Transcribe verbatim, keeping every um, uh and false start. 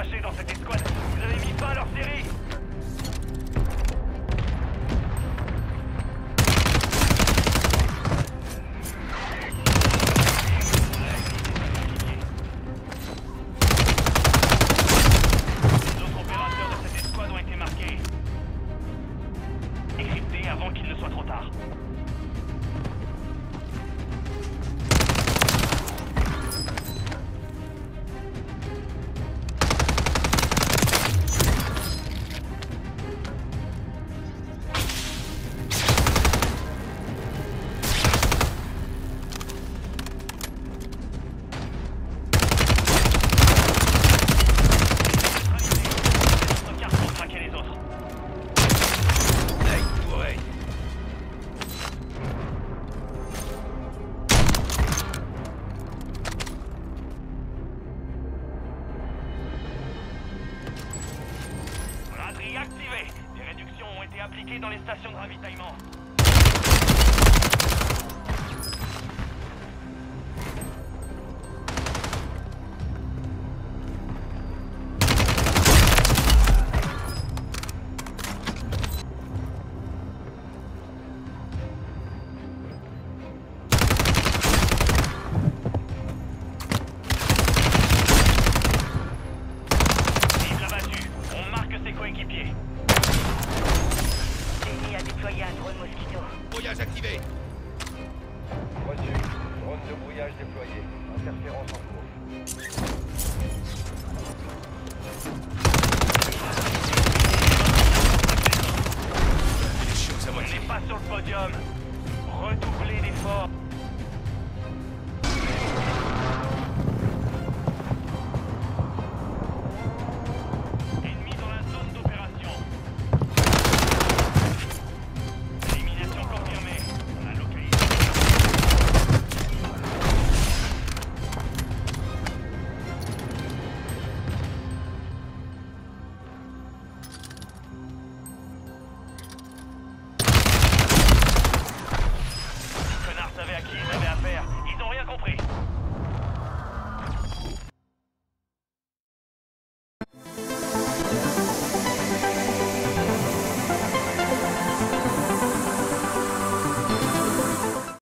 arrachés dans cette escouade. Vous avez mis fin à leur série. Activé. Des réductions ont été appliquées dans les stations de ravitaillement.